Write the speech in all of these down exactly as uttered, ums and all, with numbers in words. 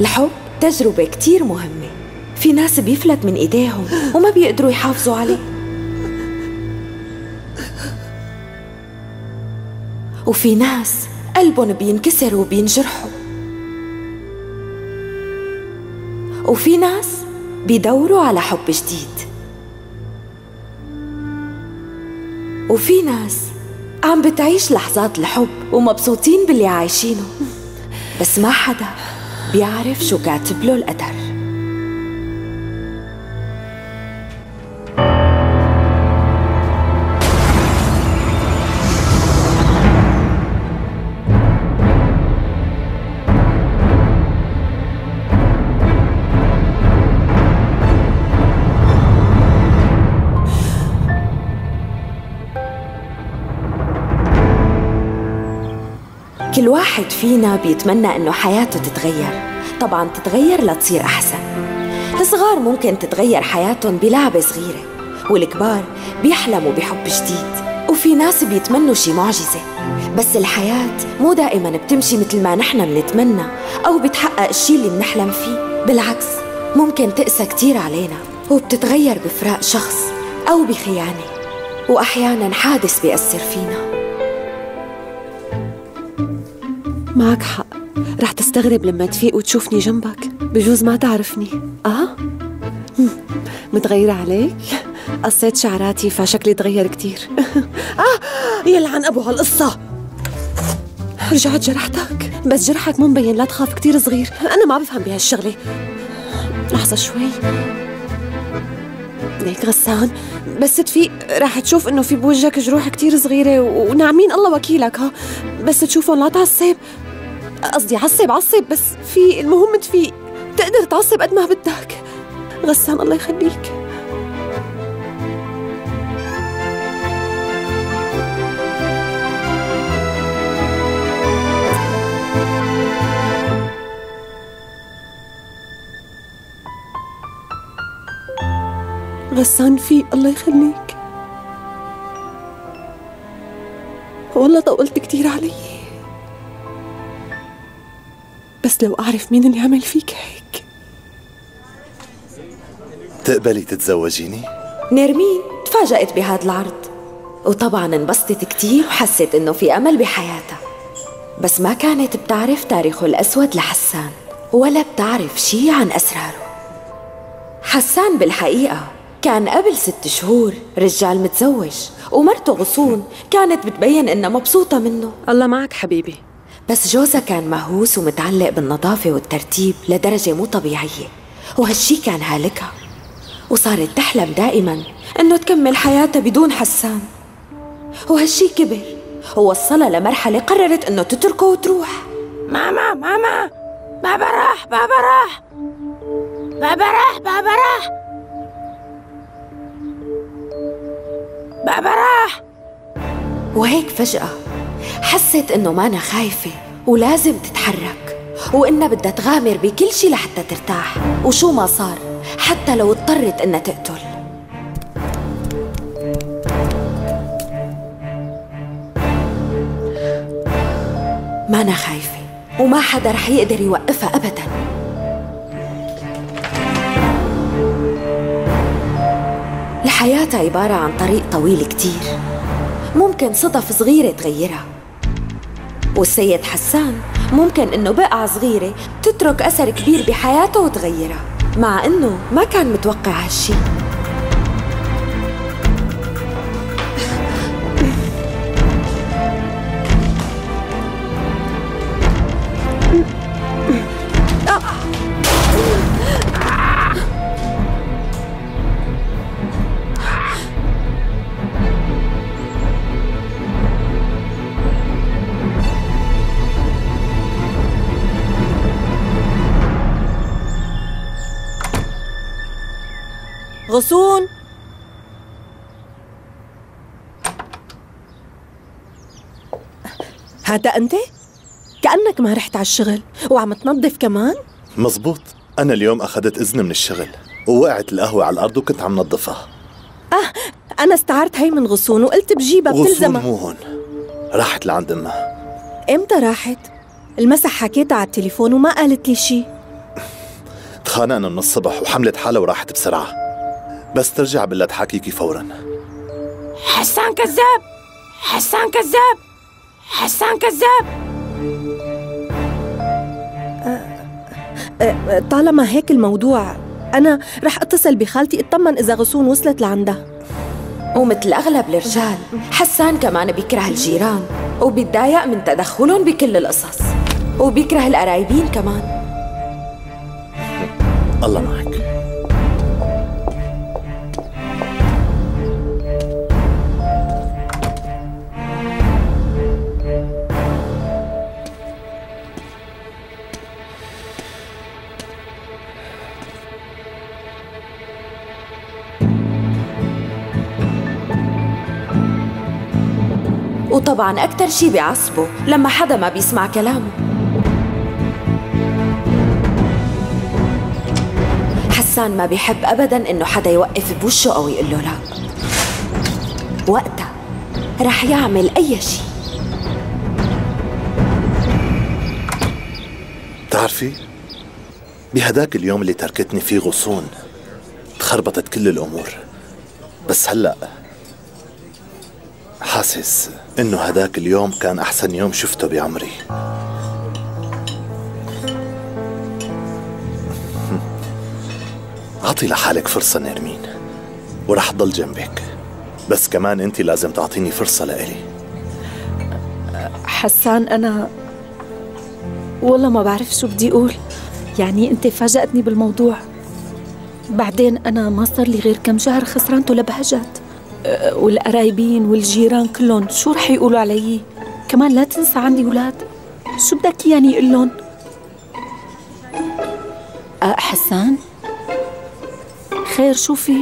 الحب تجربة كتير مهمة، في ناس بيفلت من ايديهم وما بيقدروا يحافظوا عليه، وفي ناس قلبهم بينكسر وبينجرحوا، وفي ناس بيدوروا على حب جديد، وفي ناس عم بتعيش لحظات الحب ومبسوطين باللي عايشينه، بس ما حدا بيعرف شو كاتبله القدر. كل واحد فينا بيتمنى انه حياته تتغير، طبعا تتغير لتصير احسن. الصغار ممكن تتغير حياتهم بلعبه صغيره، والكبار بيحلموا بحب جديد، وفي ناس بيتمنوا شي معجزه، بس الحياه مو دائما بتمشي مثل ما نحن بنتمنى او بتحقق الشي اللي بنحلم فيه، بالعكس ممكن تقسى كتير علينا وبتتغير بفراق شخص او بخيانه، واحيانا حادث بيأثر فينا. معك حق، رح تستغرب لما تفيق وتشوفني جنبك، بجوز ما تعرفني. اه متغيرة عليك؟ قصيت شعراتي فشكلي تغير كتير. اه يلعن ابو هالقصة، رجعت جرحتك؟ بس جرحك مو مبين، لا تخاف كتير صغير، انا ما بفهم بهالشغلة. لحظة شوي، ليك غسان بس تفيق رح تشوف انه في بوجهك جروح كتير صغيرة وناعمين، الله وكيلك. ها بس تشوفهم لا تعصب، قصدي عصب عصب بس في، المهم تفيق، تقدر تعصب قد ما بدك. غسان الله يخليك. غسان فيق الله يخليك، والله طولت كتير علي، بس لو أعرف مين اللي عمل فيك هيك. تقبلي تتزوجيني؟ نيرمين تفاجأت بهذا العرض، وطبعاً انبسطت كتير وحست إنه في أمل بحياتها، بس ما كانت بتعرف تاريخه الأسود لحسان، ولا بتعرف شي عن أسراره. حسان بالحقيقة كان قبل ست شهور رجال متزوج، ومرته غصون كانت بتبين إنها مبسوطة منه. الله معك حبيبي. بس جوزها كان مهووس ومتعلق بالنظافة والترتيب لدرجة مو طبيعية، وهالشي كان هالكها، وصارت تحلم دائما إنه تكمل حياتها بدون حسان، وهالشي كبر ووصلها لمرحلة قررت إنه تتركه وتروح. ماما ماما ما بروح ما بروح ما بروح ما بروح بابا راح. وهيك فجأة حست إنه مانا خايفة ولازم تتحرك، وإنها بدها تغامر بكل شي لحتى ترتاح، وشو ما صار حتى لو اضطرت إنها تقتل. مانا خايفة وما حدا رح يقدر يوقفها أبداً. حياتها عبارة عن طريق طويل كتير، ممكن صدف صغيرة تغيرها، والسيد حسان ممكن إنه بقعة صغيرة تترك أثر كبير بحياته وتغيرها، مع إنه ما كان متوقع هالشي. غصون هذا أنت؟ كأنك ما رحت على الشغل وعم تنظف كمان؟ مزبوط، أنا اليوم أخذت إذن من الشغل ووقعت القهوة على الأرض وكنت عم نظفها. آه أنا استعرت هي من غصون وقلت بجيبها بتلزمها. غصون مو هون، راحت لعند أمها. إمتى راحت؟ المسح حكيتها على التليفون وما قالت لي شي. اتخانقنا من الصبح وحملت حالها وراحت بسرعة، بس ترجع بقول لها تحاكيكي فورا. حسان كذاب، حسان كذاب، حسان كذاب. طالما هيك الموضوع أنا رح أتصل بخالتي أطمن إذا غصون وصلت لعندها. ومثل أغلب الرجال حسان كمان بيكره الجيران وبيتضايق من تدخلهم بكل القصص، وبيكره القرايبين كمان. الله معك. وطبعا أكتر شي بيعصبه لما حدا ما بيسمع كلامه. حسان ما بيحب أبدا إنه حدا يوقف بوشه أو يقول له لا، وقتها رح يعمل أي شي. بتعرفي بهداك اليوم اللي تركتني فيه غصون تخربطت كل الأمور، بس هلأ حاسس إنه هداك اليوم كان أحسن يوم شفته بعمري. أعطي لحالك فرصة نيرمين ورح ضل جنبك، بس كمان أنت لازم تعطيني فرصة لإلي. حسان أنا والله ما بعرف شو بدي أقول، يعني أنت فاجأتني بالموضوع، بعدين أنا ما صار لي غير كم شهر خسرانته لبهجت، والقرايبين والجيران كلهم شو رح يقولوا علي؟ كمان لا تنسى عندي اولاد، شو بدك اياني اقول لهم؟ أه حسان خير، شو في؟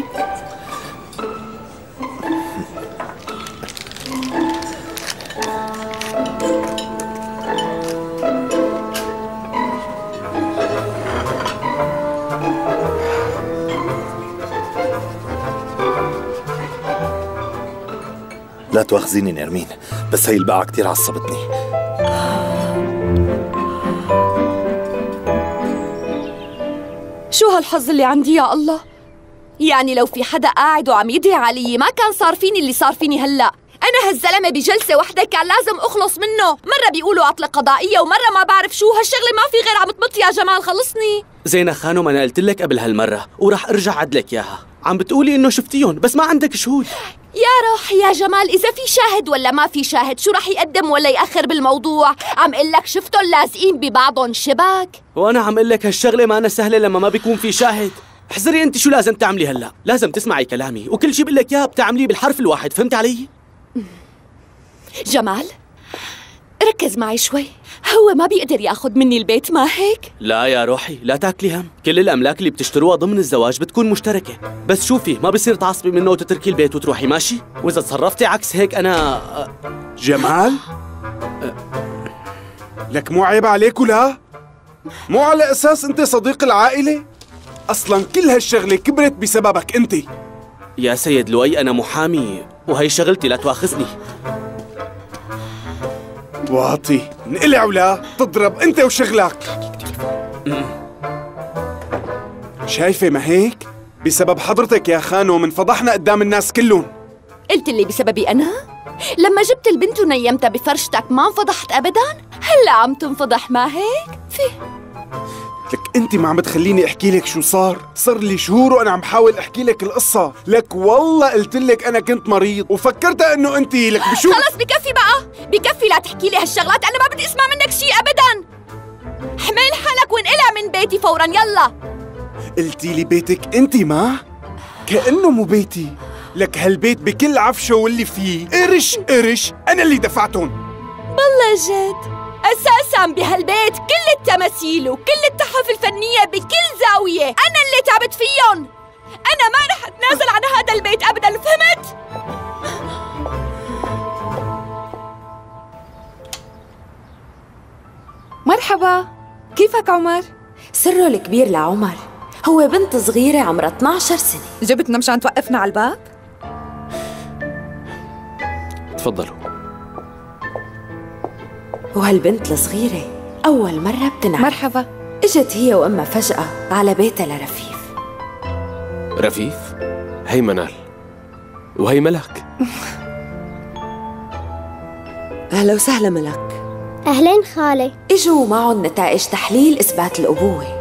لا تواخذيني نيرمين، بس هي البقعة كتير عصبتني. شو هالحظ اللي عندي يا الله؟ يعني لو في حدا قاعد وعم يدعي علي ما كان صار فيني اللي صار فيني هلا. أنا هالزلمة بجلسة واحدة كان لازم أخلص منه، مرة بيقولوا عطلة قضائية ومرة ما بعرف شو، هالشغلة ما في غير عم تمط يا جمال، خلصني. زينة خانم أنا قلت لك قبل هالمرة وراح أرجع عدلك إياها، عم بتقولي إنه شفتيهم بس ما عندك شهود. يا روح يا جمال، إذا في شاهد ولا ما في شاهد شو رح يقدم ولا يأخر بالموضوع؟ عم قل لك شفتهم لازقين ببعضهم شباك. وأنا عم قل لك هالشغلة ما أنا سهلة لما ما بيكون في شاهد. احذري أنت شو لازم تعملي هلا، لازم تسمعي كلامي وكل شيء بقول لك إياه بتعمليه بالحرف الواحد، فهمت علي؟ جمال ركز معي شوي، هو ما بيقدر ياخذ مني البيت ما هيك؟ لا يا روحي لا تاكلي هم، كل الاملاك اللي بتشتروها ضمن الزواج بتكون مشتركه، بس شوفي ما بصير تعصبي منه وتتركي البيت وتروحي ماشي، واذا تصرفتي عكس هيك انا جمال لك مو عيب عليك؟ ولا مو على اساس انت صديق العائله؟ اصلا كل هالشغله كبرت بسببك انت. يا سيد لؤي انا محامي وهي شغلتي، لا تواخذني. واطي انقلع ولا تضرب انت وشغلك. شايفه ما هيك؟ بسبب حضرتك يا خانو انفضحنا قدام الناس كلهم. قلت اللي بسببي انا؟ لما جبت البنت ونيمتها بفرشتك ما انفضحت ابدا؟ هلا عم تنفضح ما هيك؟ فيه لك انت ما عم تخليني احكي لك شو صار، صار لي شهور وانا عم حاول احكي لك القصه، لك والله قلت لك انا كنت مريض وفكرت انه انت لك بشو. خلص بكفي بقى، بكفي لا تحكي لي هالشغلات، انا ما بدي اسمع منك شيء ابدا. حمل حالك وانقلع من بيتي فورا يلا. قلتي لي بيتك انت، ما كانه مو بيتي، لك هالبيت بكل عفشه واللي فيه قرش قرش انا اللي دفعتهم. بالله جد أساساً بهالبيت كل التماثيل وكل التحف الفنية بكل زاوية أنا اللي تعبت فيهم، أنا ما رح أتنازل عن هذا البيت أبداً، فهمت؟ مرحبا، كيفك عمر؟ سره الكبير لعمر هو بنت صغيرة عمرها اثنعش سنة، جبتنا مشان توقفنا على الباب؟ تفضلوا. وهالبنت الصغيرة أول مرة بتنعرف. مرحبا. اجت هي وأمها فجأة على بيتها لرفيف. رفيف؟ هي منال وهي ملك. أهلا وسهلا ملك. أهلين خالي. اجوا معهم نتائج تحليل إثبات الأبوة.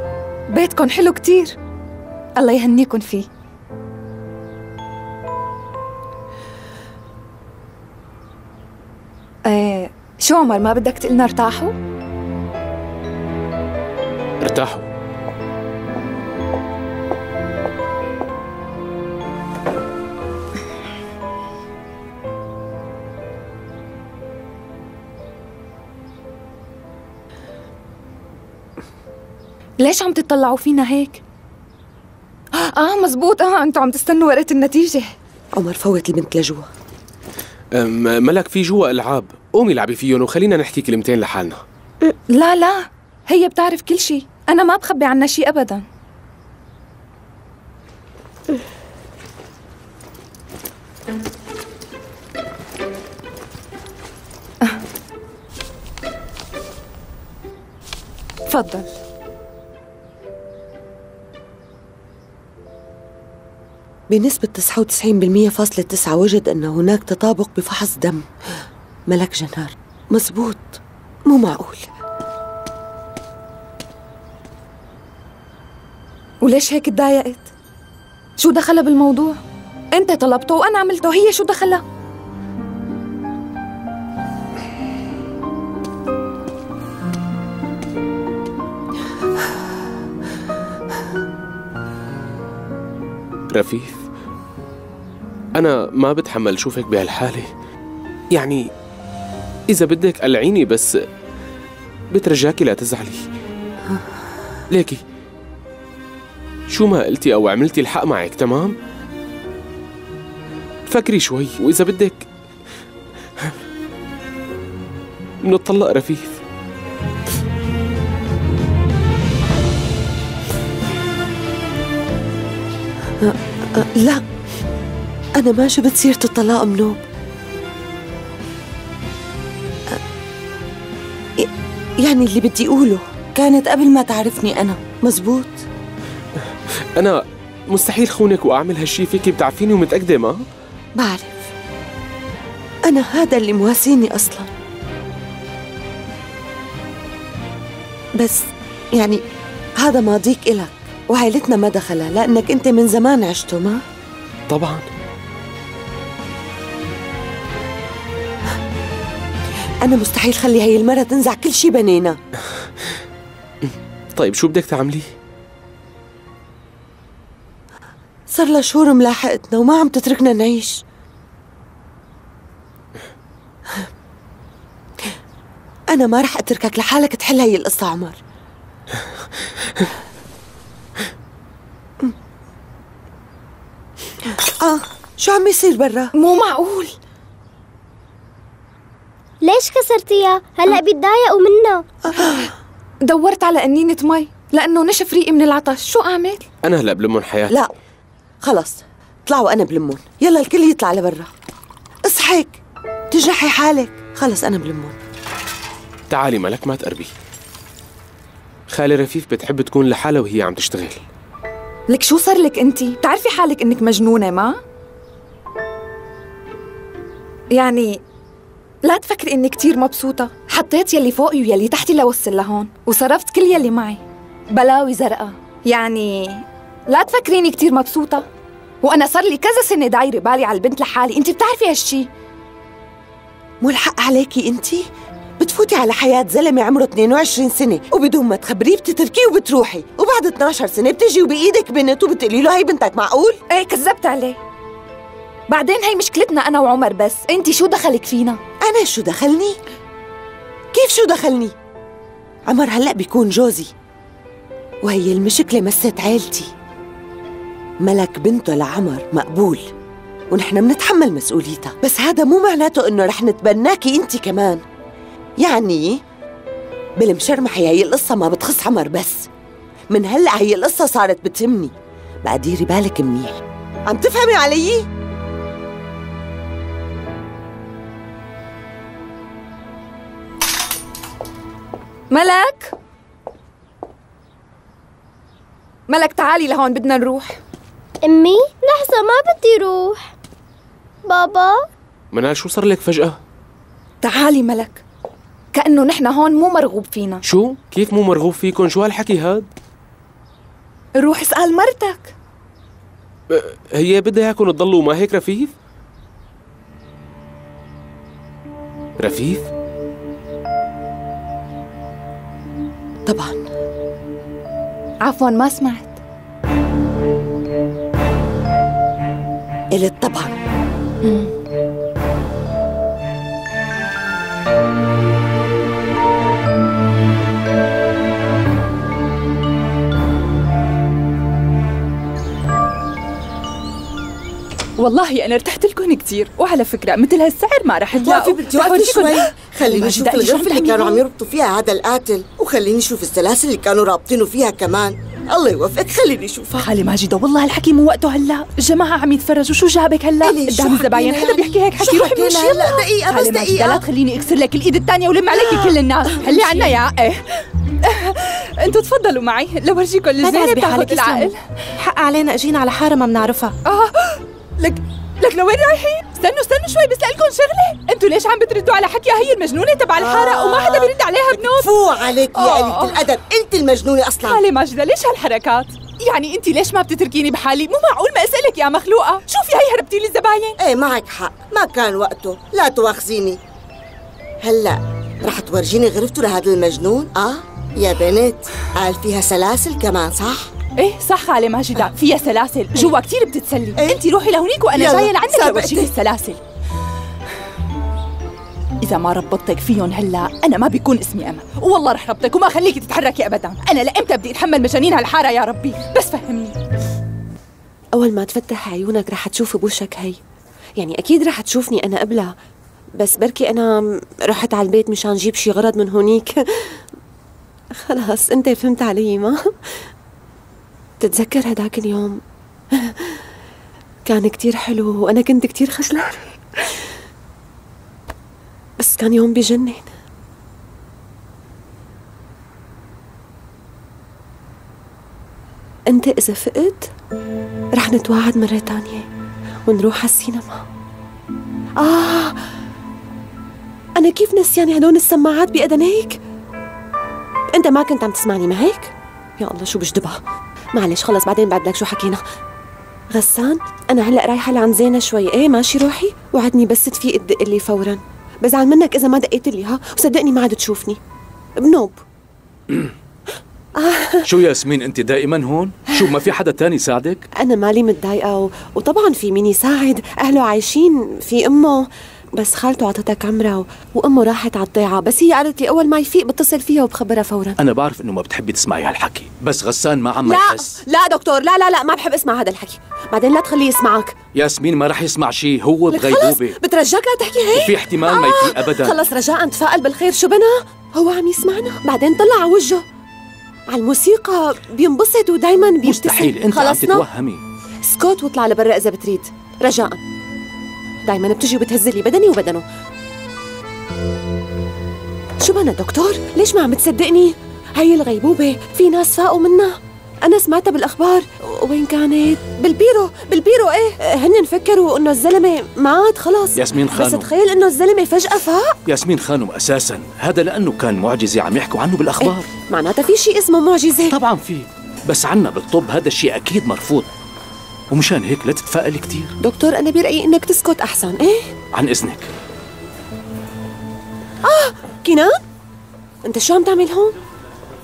بيتكم حلو كتير، الله يهنيكم فيه. ايه شو عمر، ما بدك تقلنا ارتاحوا؟ ارتاحوا. ليش عم تطلعوا فينا هيك؟ اه مزبوط، اه انتوا عم تستنوا ورقة النتيجة. عمر فوت البنت لجوا. ملك في جوا العاب، قومي العبي فيهم وخلينا نحكي كلمتين لحالنا. لا لا، هي بتعرف كل شيء، انا ما بخبي عنها شيء ابدا. تفضل. بنسبة تسعة وتسعين بالمية فاصلة تسعة وجد أن هناك تطابق بفحص دم ملك جنار. مزبوط، مو معقول. وليش هيك تضايقت؟ شو دخلها بالموضوع؟ أنت طلبته وأنا عملته، هي شو دخلها؟ رفيف أنا ما بتحمل شوفك بهالحالة، يعني إذا بدك قلعيني بس بترجاكي لا تزعلي. ليكي شو ما قلتي أو عملتي الحق معك، تمام؟ فكري شوي وإذا بدك منطلق رفيف. لا أنا ما شبت سيرة الطلاق منو. يعني اللي بدي أقوله كانت قبل ما تعرفني أنا. مزبوط، أنا مستحيل خونك وأعمل هالشي فيكي، بتعرفيني ومتأكدة. ما بعرف، أنا هذا اللي مواسيني أصلا، بس يعني هذا ماضيك إلك وعائلتنا ما دخلها، لأنك أنت من زمان عشته. ما طبعا أنا مستحيل خلي هي المرة تنزع كل شي بنينا. طيب شو بدك تعملي؟ صار لها شهور ملاحقتنا وما عم تتركنا نعيش. أنا ما رح أتركك لحالك تحل هي القصة عمر. آه شو عم يصير برا؟ مو معقول. ليش كسرتيها؟ هلأ بيتضايقوا منا. دورت على قنينة مي لأنه نشف ريقي من العطش، شو أعمل؟ أنا هلأ بلمن حياتي. لا خلص طلعوا، أنا بلمن. يلا الكل يطلع لبرا. اصحك تجرحي حالك. خلص أنا بلمن. تعالي ملك ما تقربي، خالي رفيف بتحب تكون لحالها وهي عم تشتغل. لك شو صار لك انتي؟ بتعرفي حالك انك مجنونة ما؟ يعني لا تفكري اني كتير مبسوطة، حطيت يلي فوقي ويلي تحتي لوصل لهون وصرفت كل يلي معي، بلاوي زرقاء. يعني لا تفكريني كتير مبسوطة، وانا صار لي كذا سنة دايرة بالي على البنت لحالي، انتي بتعرفي هالشي. مو الحق عليكي انتي؟ بتفوتي على حياة زلمة عمره اثنين وعشرين سنة وبدون ما تخبريه بتتركيه وبتروحي، وبعد اثني عشر سنة بتجي وبإيدك بنت وبتقولي له هي بنتك. معقول؟ ايه كذبت عليه. بعدين هي مشكلتنا أنا وعمر، بس أنت شو دخلك فينا؟ أنا شو دخلني؟ كيف شو دخلني؟ عمر هلأ بيكون جوزي، وهي المشكلة مست عيلتي. ملك بنته لعمر مقبول ونحن منتحمل مسؤوليتها، بس هذا مو معناته إنه رح نتبناكي أنت كمان. يعني بالمشرمح هي القصة ما بتخص عمر بس، من هلأ هي القصة صارت بتهمني. بقى ديري بالك منيح، عم تفهمي علي؟ ملك ملك تعالي لهون، بدنا نروح. أمي؟ لحظة، ما بدي روح. بابا؟ منال شو صار لك فجأة؟ تعالي ملك، كأنه نحن هون مو مرغوب فينا. شو؟ كيف مو مرغوب فيكن؟ شو هالحكي هاد؟ روح اسأل مرتك. هي بدها ياكن تضلوا ما هيك رفيف؟ رفيف؟ طبعا. عفوا ما سمعت. قلت طبعا. مم. والله انا ارتحت لكم كثير، وعلى فكره مثل هالسعر ما راح تلاقوا. بدي وقفي شوي، خليني اشوف الغرفه اللي كانوا عم يربطوا فيها هذا القاتل، وخليني اشوف السلاسل اللي كانوا رابطينه فيها كمان. الله يوفقك، خليني اشوفها. خالي ماجدة والله هالحكي مو وقته هلا، الجماعه عم يتفرجوا. شو جابك هلا قدام الزباين؟ حدا بيحكي هيك حكي. روحي مشي هلا، دقيقه بس، دقيقه لا تخليني اكسر لك الايد الثانيه ولم عليكي كل الناس. هلي عنا يا عقه. انتوا تفضلوا معي لورجيكم الزينه بتاعت العقل. حق علينا اجينا على حاره ما بنعرفها. لك لك لوين رايحين؟ استنوا استنوا شوي، بس لكم شغله، انتوا ليش عم بتردوا على حكيها هي المجنونه تبع الحاره؟ آه وما حدا بيرد عليها بنوب. فو عليك يا قليله الادب، انت المجنونه اصلا. خالي ماجده ليش هالحركات؟ يعني انت ليش ما بتتركيني بحالي؟ مو معقول ما اسالك يا مخلوقه، شوفي هي هربتي لي الزباين. ايه معك حق، ما كان وقته، لا تواخذيني. هلا رح تورجيني غرفته لهذا المجنون؟ اه يا بنت، قال فيها سلاسل كمان صح؟ ايه صح خالي ماجدة، فيها سلاسل، جوا كثير بتتسلي، إيه؟ انت روحي لهونيك وانا جايه لعندك لورجيك السلاسل. إذا ما ربطتك فيهم هلا أنا ما بيكون اسمي أمل، والله رح ربطك وما خليكي تتحركي أبدا، أنا لأمتى بدي أتحمل مجانين هالحارة يا ربي؟ بس فهمني. أول ما تفتح عيونك رح تشوف بوشك هي، يعني أكيد رح تشوفني أنا قبلها، بس بركي أنا رحت على البيت مشان جيب شي غرض من هونيك. خلاص أنت فهمت علي ما؟ تتذكر هداك اليوم كان كتير حلو وأنا كنت كتير خجلان، بس كان يوم بجنن. أنت إذا فقت رح نتواعد مرة تانية ونروح على السينما. آه أنا كيف نسياني هدول السماعات بأدنيك؟ أنت ما كنت عم تسمعني ما هيك؟ يا الله شو بجدبها. معلش خلص بعدين بعد لك شو حكينا. غسان انا هلا رايحه لعند زينه شوي، ايه ماشي روحي، وعدني بس تفيق تدق لي فورا، بزعل منك اذا ما دقيت لي، ها وصدقني ما عاد تشوفني بنوب. آه. شو ياسمين انت دائما هون؟ شو ما في حدا تاني يساعدك؟ انا مالي متضايقه و... وطبعا في مين يساعد، اهله عايشين، في امه، بس خالته اعطتها كاميرا و... وامه راحت على الضيعه، بس هي قالت لي اول ما يفيق بتصل فيها وبخبرها فورا. انا بعرف انه ما بتحبي تسمعي هالحكي، بس غسان ما عم يحس. لا لا دكتور، لا لا لا ما بحب اسمع هذا الحكي، بعدين لا تخليه يسمعك. ياسمين ما راح يسمع شيء، هو بغيبوبه. بترجاك لا تحكي هيك، وفي احتمال آه. ما يفيق ابدا. خلص رجاء تفائل بالخير، شو بنا؟ هو عم يسمعنا، بعدين طلع على وجهه على الموسيقى بينبسط ودائما بيبتسم. مستحيل انت عم تتوهمي. اسكت واطلع لبرا اذا بتريد، رجاء. دايما بتجي وبتهزلي بدني وبدنه. شو بنا دكتور؟ ليش ما عم بتصدقني؟ هي الغيبوبة في ناس فاقوا منها، أنا سمعتها بالأخبار. وين كانت؟ بالبيرو، بالبيرو إيه، هن فكروا إنه الزلمة مات خلاص. ياسمين خانم بس تخيل إنه الزلمة فجأة فاق. ياسمين خانم أساساً هذا لأنه كان معجزة عم يحكوا عنه بالأخبار. إيه؟ معناتها في شيء اسمه معجزة؟ طبعاً في، بس عنا بالطب هذا الشيء أكيد مرفوض، ومشان هيك لا تتفائلي كثير. دكتور أنا برأيي إنك تسكت أحسن، إيه؟ عن إذنك. آه كنان؟ أنت شو عم تعمل هون؟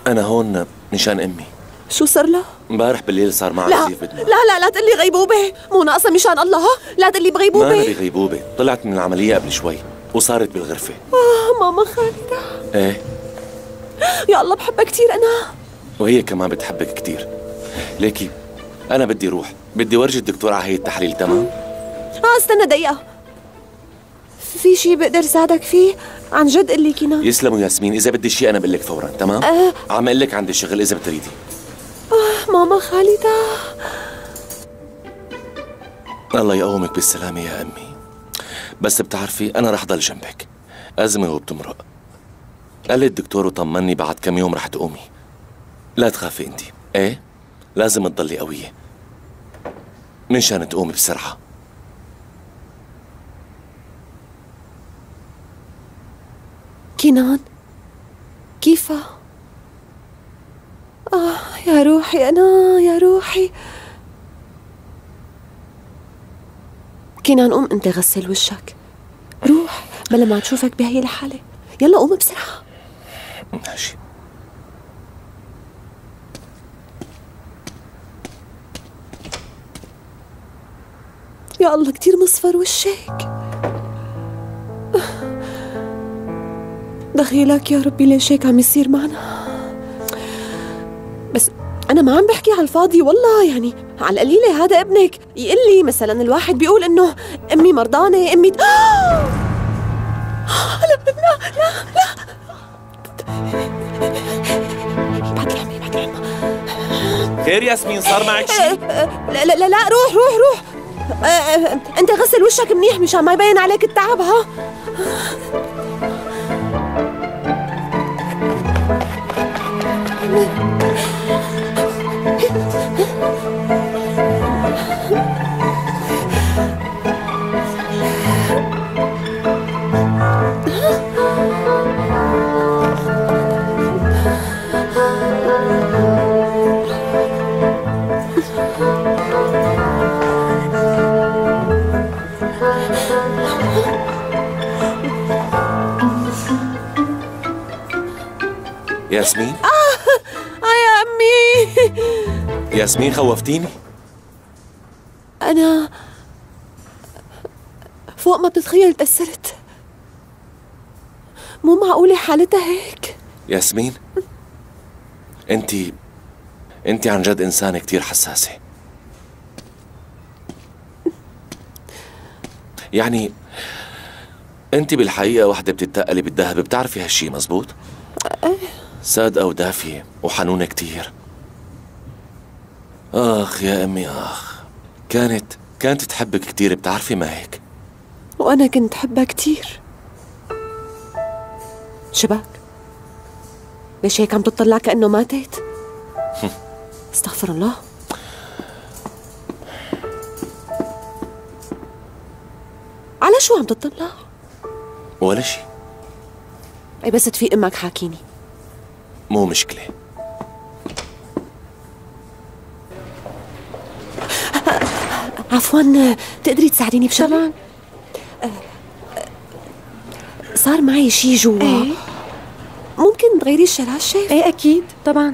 أنا هون مشان أمي. شو صار لها؟ امبارح بالليل صار معها نزيف بدماغ. لا لا لا تقلي غيبوبة، مو ناقصة مشان الله، لا تقلي بغيبوبة. ما أنا بغيبوبة، طلعت من العملية قبل شوي وصارت بالغرفة. آه ماما خالدة. إيه؟ يا الله بحبها كثير أنا. وهي كمان بتحبك كثير. ليكي أنا بدي روح، بدي ورجي الدكتور على هي التحليل، تمام؟ آه استنى دقيقة، في شيء بقدر ساعدك فيه؟ عن جد قلي كنان. يسلموا ياسمين، إذا بدي شيء أنا بقول لك فورا، تمام؟ آه عم أقول لك عندي شغل إذا بتريدي. آه ماما خالدة الله يقومك بالسلامة يا أمي، بس بتعرفي أنا رح ضل جنبك، أزمة وبتمرق. قال لي الدكتور وطمني بعد كم يوم رح تقومي، لا تخافي أنت، إيه؟ لازم تضلي قوية من شان تقومي بسرعة. كنان كيفها؟ آه يا روحي، أنا يا روحي. كنان قوم أنت غسل وشك، روح بلا ما تشوفك بهي الحالة. يلا قوم بسرعة. ماشي. يا الله كتير مصفر وشك، دخيلك يا ربي ليش هيك عم يصير معنا؟ بس أنا ما عم بحكي على الفاضي والله، يعني على القليلة هذا ابنك يقول لي مثلا، الواحد بيقول إنه أمي مرضانة، أمي آه! لا لا لا لا، بعد الحمى بعد الحمى. خير ياسمين، صار معك شيء؟ لا لا لا، روح روح روح. أنت غسل وشك منيح مشان ما يبين عليك التعب. ها ياسمين؟ آه يا أمي ياسمين، خوفتيني. أنا فوق ما بتتخيل تأثرت، مو معقولة حالتها هيك. ياسمين أنت أنت عن جد إنسانة كتير حساسة، يعني أنت بالحقيقة وحدة بتتقلي بالذهب، بتعرفي هالشي مزبوط؟ صادقة ودافية وحنونة كتير. آخ يا أمي آخ، كانت كانت تحبك كتير، بتعرفي ما هيك؟ وأنا كنت حبها كتير. شبك؟ ليش هيك عم تطلع كأنه ماتت؟ استغفر الله. على شو عم تطلع؟ ولا شي. أي بس تفيق أمك حاكيني. مو مشكلة. عفواً، تقدري تساعديني بشغلة؟ طبعاً. صار معي شي جوا. ايه؟ ممكن تغيري الشراشف؟ ايه أكيد طبعاً.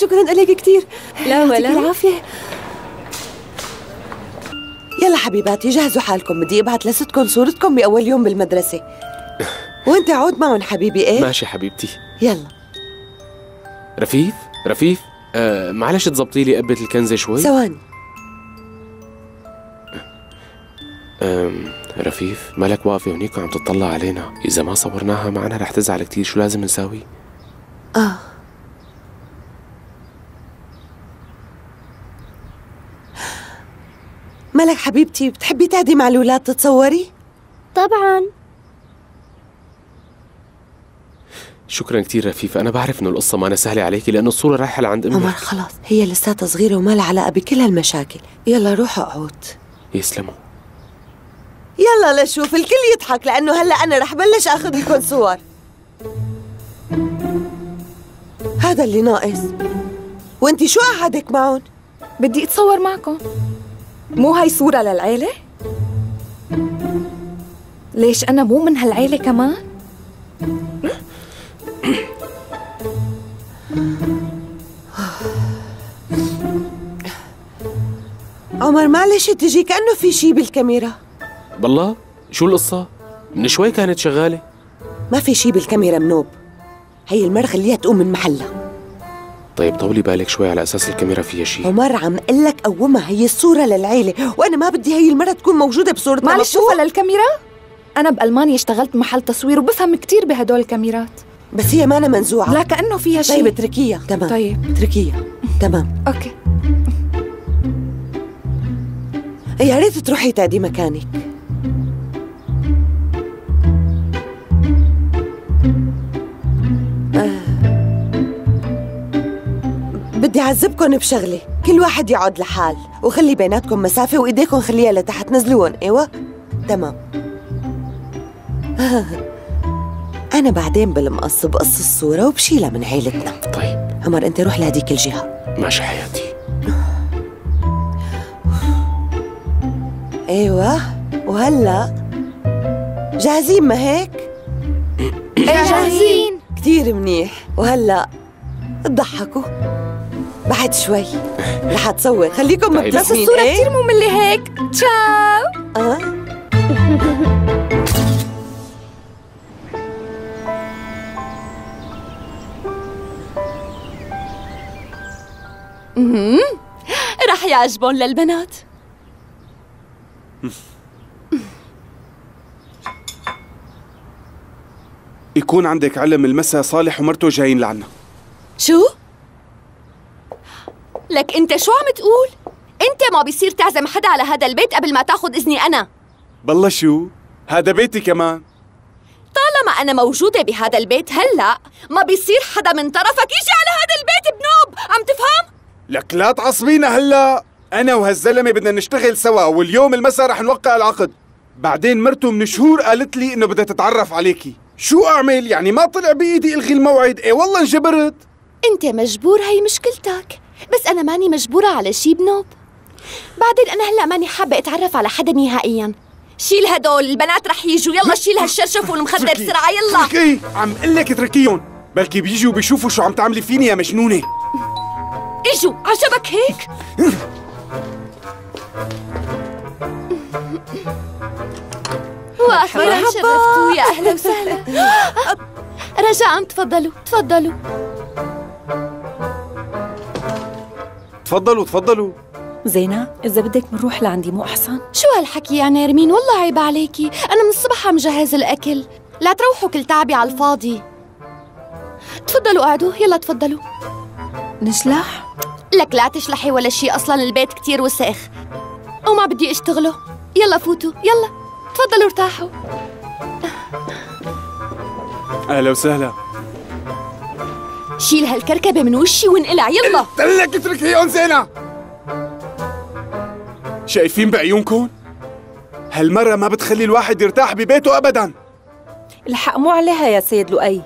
شكراً لك كتير. لا ولا، يعطيك العافية. يلا حبيباتي جهزوا حالكم، بدي أبعت لستكم صورتكم بأول يوم بالمدرسة. وأنت عود معهم حبيبي. ايه؟ ماشي حبيبتي. يلا. رفيف رفيف آه، معلش تظبطي لي قبة الكنزة شوي. ثواني. آه، رفيف مالك واقفة هنيك وعم تطلع علينا؟ إذا ما صورناها معنا رح تزعل كتير. شو لازم نساوي؟ آه مالك حبيبتي، بتحبي تقعدي مع الولاد تتصوري؟ طبعاً. شكرا كتير رفيفة، أنا بعرف إنه القصة ما أنا سهلة عليكي لأنه الصورة رايحة لعند أمي. عمر خلاص، هي لساتها صغيرة وما لها علاقة بكل هالمشاكل. يلا روحوا اقعد. يسلموا. يلا لشوف الكل يضحك لأنه هلا أنا رح بلش آخذ لكم صور. هذا اللي ناقص. وأنتِ شو قعدك معهم؟ بدي أتصور معكم. مو هاي صورة للعيلة؟ ليش أنا مو من هالعيلة كمان؟ عمر معلش تجي كأنه في شي بالكاميرا. بالله شو القصة؟ من شوي كانت شغالة. ما في شي بالكاميرا منوب، هي المرة خليها تقوم من محلها. طيب طولي بالك شوي على أساس الكاميرا فيها شي. عمر عم قلك لك قومها، هي الصورة للعيلة وأنا ما بدي هي المرة تكون موجودة بصورتها. معلش شوفها للكاميرا؟ أنا بألمانيا اشتغلت محل تصوير وبفهم كتير بهدول الكاميرات. بس هي ما أنا منزوعة، لا كأنه فيها شيء. طيب اتركيها. تمام. طيب اتركيها. تمام. أوكي. يا ريت تروحي تقعدي مكانك. آه. بدي أعذبكم بشغلة، كل واحد يقعد لحال وخلي بيناتكم مسافة وإيديكم خليها لتحت، نزلوهم. إيوه تمام. أنا بعدين بالمقص بقص الصورة وبشيلها من عيلتنا. طيب عمر أنت روح لهديك الجهة. ماشي حياتي. إيوه وهلأ جاهزين ما هيك؟ جاهزين. كتير منيح. وهلأ تضحكوا بعد شوي رح تصور، خليكم مبتسمين. بس الصورة ايه؟ كتير مملة هيك. تشاو. آه. رح يعجبون للبنات. يكون عندك علم المساء صالح ومرته جايين لعنا. شو؟ لك انت شو عم تقول؟ انت ما بيصير تعزم حدا على هذا البيت قبل ما تاخذ اذني انا. بالله شو؟ هذا بيتي كمان. طالما انا موجوده بهذا البيت هلا ما بيصير حدا من طرفك يجي على هذا البيت بنوب، عم تفهم؟ لك لا تعصبينا هلا، انا وهالزلمه بدنا نشتغل سوا واليوم المساء رح نوقع العقد. بعدين مرته من شهور قالت لي انه بدها تتعرف عليكي، شو اعمل؟ يعني ما طلع بايدي الغي الموعد. اي والله انجبرت. انت مجبور، هي مشكلتك، بس انا ماني مجبوره على شي بنوب. بعدين انا هلا ماني حابه اتعرف على حدا نهائيا. شيل هدول البنات رح يجوا، يلا شيل هالشرشف والمخدر بسرعه يلا. تركي، عم قول لك اتركيهم، بلكي بيجوا بيشوفوا شو عم تعملي فيني يا مجنونه. اجوا، عجبك هيك؟ مرحبا، شرفتوا، يا اهلا وسهلا. رجاء تفضلوا تفضلوا تفضلوا تفضلوا. زينة إذا بدك بنروح لعندي مو أحسن؟ شو هالحكي يا نيرمين، والله عيب عليكي، أنا من الصبح عم جهز الأكل، لا تروحوا كل تعبي على الفاضي. تفضلوا قعدوا، يلا تفضلوا. نشلح؟ لك لا تشلحي ولا شي، أصلا البيت كتير وسخ وما بدي أشتغله. يلا فوتوا، يلا تفضلوا ارتاحوا. أهلا وسهلا. شيل هالكركبة من وشي وانقلع يلا. قلت لك اتركيهم. زينة شايفين بعيونكم؟ هالمرة ما بتخلي الواحد يرتاح ببيته أبداً. الحق مو عليها يا سيد لؤي،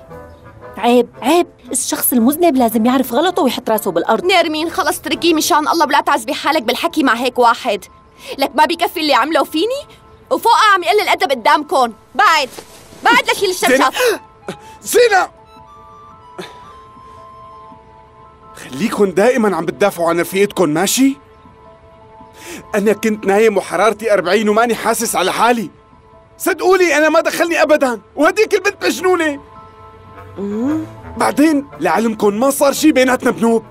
عيب عيب، الشخص المذنب لازم يعرف غلطه ويحط راسه بالأرض. نيرمين خلص اتركيه مشان الله، ولا تعذبي حالك بالحكي مع هيك واحد. لك ما بيكفي اللي عمله فيني وفوقها عم يقل الأدب قدامكم. بعد بعد لك شيل الشرشف. زينة خليكن دائما عم بتدافعوا عن رفيقتكن، ماشي؟ أنا كنت نايم وحرارتي أربعين وماني حاسس على حالي، صدقولي أنا ما دخلني أبدا، وهديك البنت مجنونة. بعدين لعلمكن ما صار شي بيناتنا بنوب.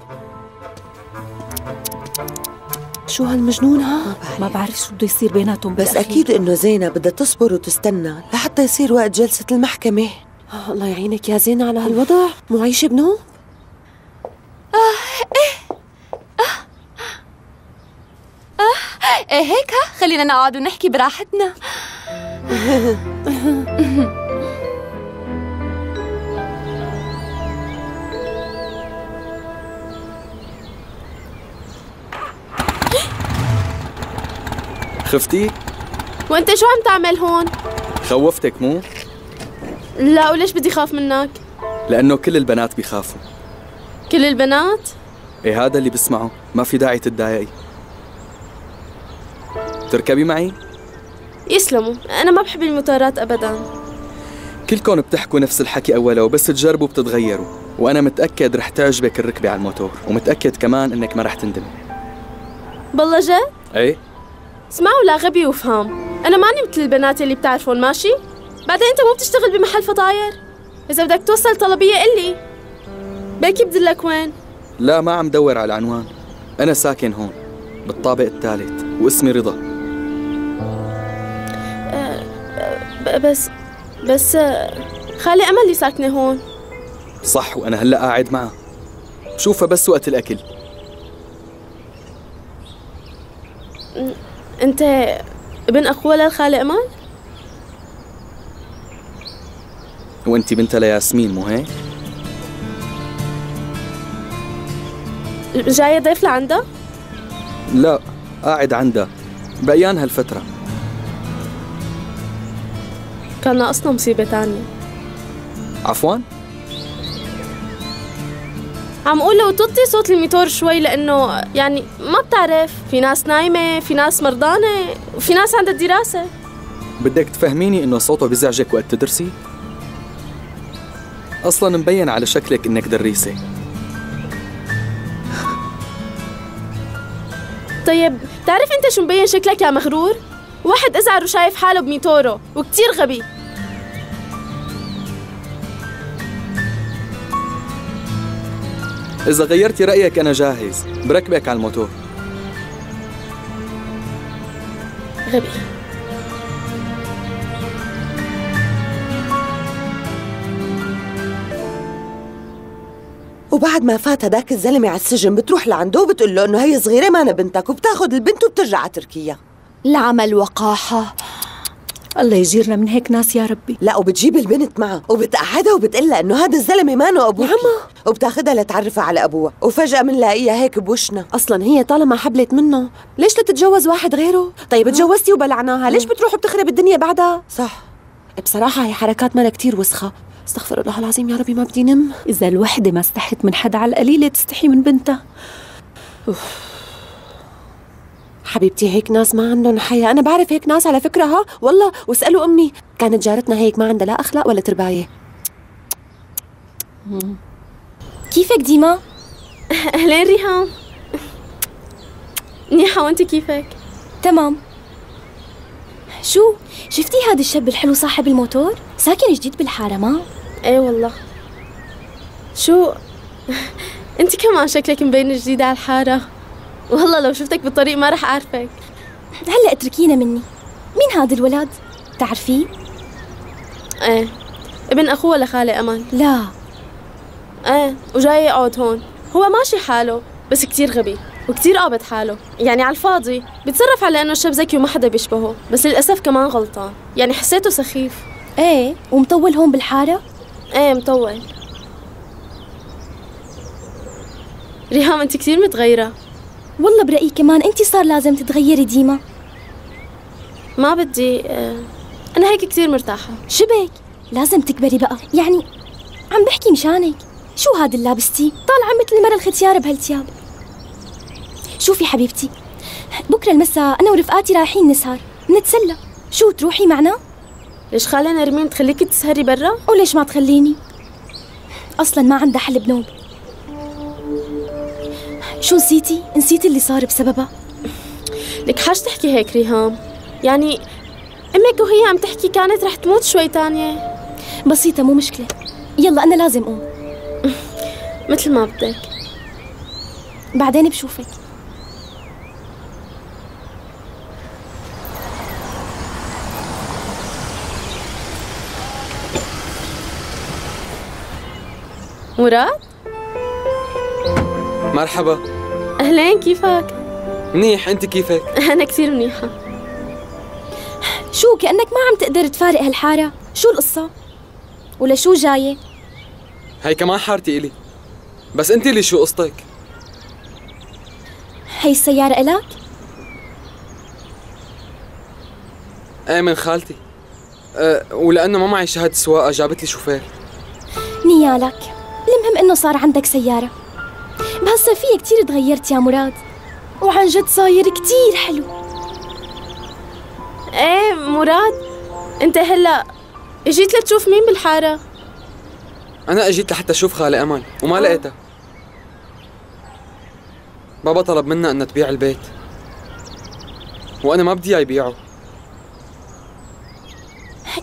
شو هالمجنون ها؟ ما بعرف, ما بعرف شو بده يصير بيناتهم، بس أكيد إنه زينة بدها تصبر وتستنى لحتى يصير وقت جلسة المحكمة. آه الله يعينك يا زينة على هالوضع، مو عايشة بنوب؟ آه إيه آه آه إيه هيك. ها خلينا نقعد ونحكي براحتنا. خفتي؟ وأنت شو عم تعمل هون؟ خوفتك مو؟ لا وليش بدي خاف منك؟ لأنه كل البنات بيخافوا. كل البنات؟ ايه هذا اللي بسمعه، ما في داعي تتضايقي. تركبي معي؟ يسلموا، أنا ما بحب المطارات أبداً. كلكم بتحكوا نفس الحكي أوله وبس تجربوا بتتغيروا، وأنا متأكد رح تعجبك الركبة على الموتور، ومتأكد كمان إنك ما رح تندمي. بالله جد؟ إيه؟ اسمعوا لا غبي وفهم، أنا ماني مثل البنات اللي بتعرفون ماشي؟ بعدين أنت مو بتشتغل بمحل فطاير؟ إذا بدك توصل طلبية قلي. بيكي بدلك وين؟ لا ما عم دور على العنوان، أنا ساكن هون بالطابق الثالث واسمي رضا. أه بس بس خالي أمل اللي ساكنة هون. صح، وأنا هلا قاعد معها، بشوفها بس وقت الأكل. أنت ابن أخوة للخالة أمل؟ وأنت بنتها لياسمين مو هيك؟ جاية ضيف لعندها؟ لا، قاعد عندها بقيان هالفترة. كان ناقصنا مصيبة تانية. عفواً؟ عم قول لو توطي صوت الميتور شوي، لأنه يعني ما بتعرف، في ناس نايمة، في ناس مرضانة، وفي ناس عندها دراسة. بدك تفهميني إنه صوته بيزعجك وقت تدرسي؟ أصلاً مبين على شكلك إنك دريسة. طيب بتعرف أنت شو مبين شكلك يا مغرور؟ واحد أزعر وشايف حاله بميتوره وكتير غبي. إذا غيرتي رأيك أنا جاهز، بركبك على الموتور. غبي. وبعد ما فات هداك الزلمة على السجن بتروح لعنده وبتقول له إنه هي صغيرة مانا بنتك، وبتاخذ البنت وبترجع على تركيا. العمل وقاحة، الله يجيرنا من هيك ناس يا ربي. لا، وبتجيب البنت معها وبتقعدها وبتقول لها انه هذا الزلمه مانو ابوها، وبتاخذها لتعرفها على ابوها، وفجاه بنلاقيها هيك بوشنا. اصلا هي طالما حبلت منه ليش لا تتجوز واحد غيره؟ طيب تجوزتي وبلعناها، ليش بتروح وبتخرب الدنيا بعدها؟ صح. بصراحه هي حركات مالها كثير وسخه، استغفر الله العظيم يا ربي، ما بدي نم. اذا الوحده ما استحت من حدا على القليله تستحي من بنتها. اوف حبيبتي، هيك ناس ما عندهم حياة. أنا بعرف هيك ناس على فكرة، ها والله، واسألوا أمي، كانت جارتنا هيك ما عندها لا أخلاق ولا ترباية. كيفك ديما؟ أهلين ريهام. منيحة، وأنت كيفك؟ تمام. شو؟ شفتي هذا الشاب الحلو صاحب الموتور؟ ساكن جديد بالحارة ما؟ إيه والله. شو؟ أنت كمان شكلك مبين جديدة على الحارة. والله لو شفتك بالطريق ما رح أعرفك. هلا اتركينا مني. مين هذا الولد؟ تعرفيه؟ ايه، ابن أخوه لخالة أمل. لا. ايه، وجاي يقعد هون. هو ماشي حاله، بس كتير غبي وكتير قابض حاله، يعني على الفاضي. بيتصرف على إنه الشاب ذكي وما حدا بيشبهه، بس للأسف كمان غلطان، يعني حسيته سخيف. ايه، ومطول هون بالحارة؟ ايه مطول. ريهام أنت كتير متغيرة. والله برأيي كمان انت صار لازم تتغيري ديما. ما بدي، انا هيك كثير مرتاحه. شبك لازم تكبري بقى، يعني عم بحكي مشانك. شو هاد اللي لابستي؟ طالعه مثل المره الختيار بهالثياب. شوفي حبيبتي، بكره المساء انا ورفقاتي رايحين نسهر نتسلى، شو تروحي معنا؟ ليش خالة نيرمين تخليكي تسهري برا؟ وليش ما تخليني؟ اصلا ما عندها حل بنوم. شو نسيتي؟ نسيتي اللي صار بسببها؟ لك حاج تحكي هيك ريهام، يعني امك وهي عم تحكي كانت رح تموت شوي تانية. بسيطة، مو مشكلة. يلا أنا لازم أقوم. مثل ما بدك، بعدين بشوفك. مراد؟ مرحبا. أهلين، كيفك؟ منيح، أنت كيفك؟ أنا كثير منيحة. شو كأنك ما عم تقدر تفارق هالحارة، شو القصة؟ ولا شو جاية؟ هي كمان حارتي إلي، بس أنت لي شو قصتك؟ هي السيارة إلك؟ إيه، من خالتي، أه ولأنه ما معي شهادة سواقة جابت لي شوفير. نيالك، المهم إنه صار عندك سيارة. هسا فيك كتير تغيرت يا مراد، وعن جد صاير كتير حلو. ايه مراد، انت هلا اجيت لتشوف مين بالحارة؟ انا اجيت لحتى اشوف خالة امل وما لقيتها. بابا طلب منا انها تبيع البيت، وانا ما بدي اياه يبيعه.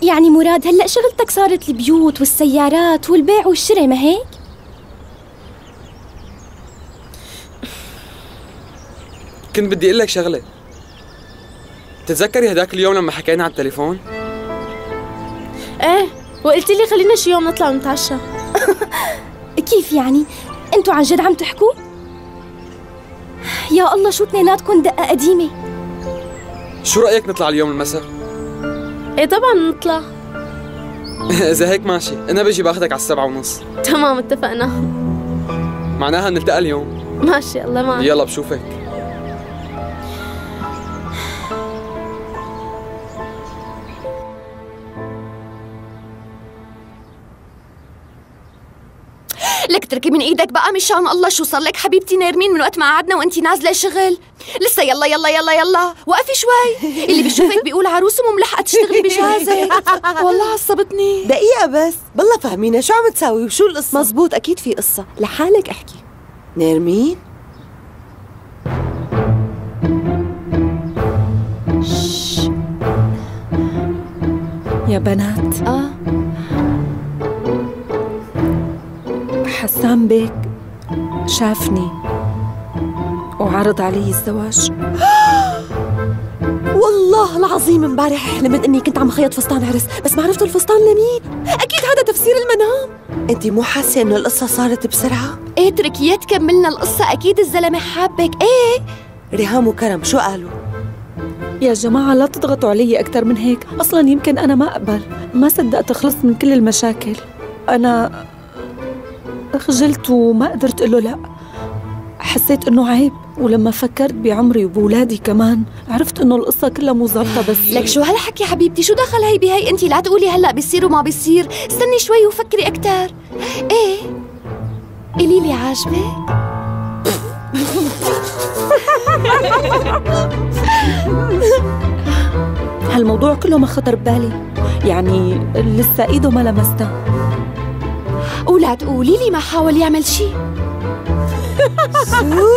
يعني مراد هلا شغلتك صارت البيوت والسيارات والبيع والشراء، ما هيك؟ كنت بدي اقول لك شغله، تتذكري هداك اليوم لما حكينا على التليفون؟ ايه، وقلت لي خلينا شي يوم نطلع نتعشى. كيف يعني؟ انتوا عن جد عم تحكوا؟ يا الله، شو اثنيناتكم دقه قديمه. شو رايك نطلع اليوم المساء؟ ايه طبعا نطلع. اذا هيك ماشي، انا بجي باخذك على السبعة ونص. تمام، اتفقنا. معناها نلتقى اليوم. ماشي الله معك. يلا بشوفك. لك تركي من ايدك بقى مشان الله، شو صار لك حبيبتي نيرمين من وقت ما قعدنا وانت نازله شغل؟ لسه يلا يلا يلا يلا وقفي شوي، اللي بيشوفك بيقول عروسه مو ملحقه تشتغلي بجهازك. والله عصبتني. دقيقه بس، بالله فهمينا شو عم تساوي وشو القصه؟ مزبوط اكيد في قصه، لحالك احكي. نيرمين يا بنات، اه حسام بيك شافني وعرض علي الزواج. والله العظيم امبارح حلمت اني كنت عم خيط فستان عرس، بس ما عرفت الفستان لمين. اكيد هذا تفسير المنام. انت مو حاسه انه القصه صارت بسرعه؟ ايه تركيات كملنا القصه، اكيد الزلمه حابك. ايه ريهام وكرم شو قالوا؟ يا جماعه لا تضغطوا علي اكثر من هيك، اصلا يمكن انا ما اقبل، ما صدقت اخلص من كل المشاكل. انا خجلت وما قدرت اقول له لا، حسيت انه عيب، ولما فكرت بعمري وبولادي كمان عرفت انه القصه كلها مو ظابطه. بس لك شو هالحكي حبيبتي، شو دخل هي بهي؟ انت لا تقولي هلا بيصير وما بيصير، استني شوي وفكري اكثر. ايه قولي لي عاجبك؟ هالموضوع كله ما خطر ببالي، يعني لسه ايده ما لمستها. ولا تقولي لي ما حاول يعمل شيء. شو؟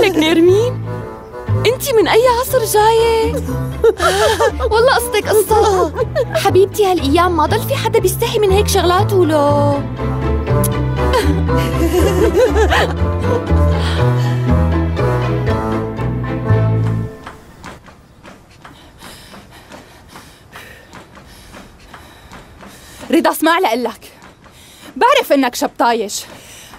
لك نيرمين انتي من اي عصر جايه؟ والله قصتك قصه حبيبتي، هالايام ما ضل في حدا بيستحي من هيك شغلات. ولو رضا اسمع لقلك، بعرف انك شب طايش،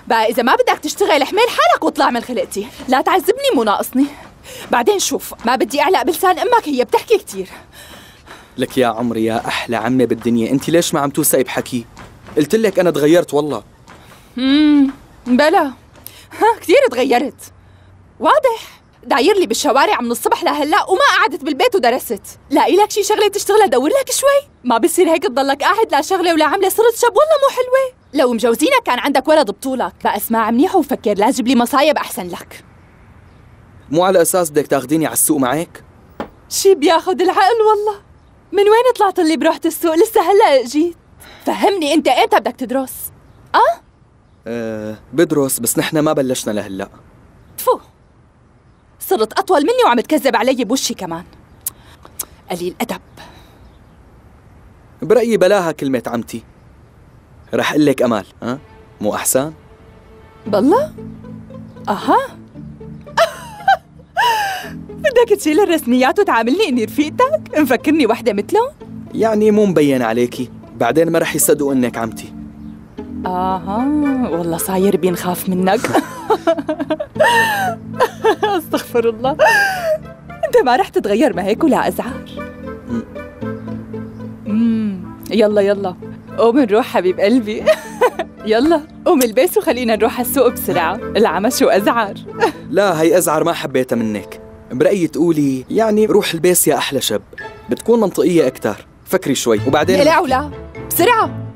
بقى اذا ما بدك تشتغل احمل حالك واطلع من خلقتي، لا تعذبني مو ناقصني. بعدين شوف، ما بدي اعلق بلسان امك، هي بتحكي كثير. لك يا عمري يا احلى عمه بالدنيا، انت ليش ما عم توثقي بحكي؟ قلت لك انا تغيرت والله. امم بلا ها كثير تغيرت، واضح داير لي بالشوارع من الصبح لهلا، وما قعدت بالبيت ودرست. لاقي لك شي شغله تشتغلها دور لك شوي، ما بصير هيك تضلك قاعد لا شغله ولا عمله، صرت شب والله مو حلوه. لو مجوزينك كان عندك ولد بطولك. بقى اسمع منيح وفكر، لا تجيب لي مصايب احسن لك. مو على اساس بدك تاخذيني على السوق معك؟ شي بياخذ العقل والله، من وين طلعت اللي بروحه السوق؟ لسه هلا جيت. فهمني انت امتى بدك تدرس؟ اه؟ أه بدرس، بس نحن ما بلشنا لهلا. تفو صرت أطول مني وعم تكذب علي بوشي كمان، قليل أدب. برأيي بلاها كلمة عمتي، رح أقول لك أمل. ها مو أحسن؟ بالله؟ أها. بدك تشيل الرسميات وتعاملني إني رفيقتك؟ مفكرني وحدة مثلهم؟ يعني مو مبين عليكي، بعدين ما رح يصدقوا إنك عمتي. آها والله صاير بينخاف منك. استغفر الله، انت ما رح تتغير ما هيك ولا ازعار. امم يلا يلا قوم نروح حبيب قلبي. يلا قوم البس وخلينا نروح على السوق بسرعه، العمى شو ازعار. لا هي ازعار ما حبيتها منك، برأيي تقولي يعني روح البس يا احلى شب، بتكون منطقيه اكثر. فكري شوي وبعدين. لا ولا بسرعه.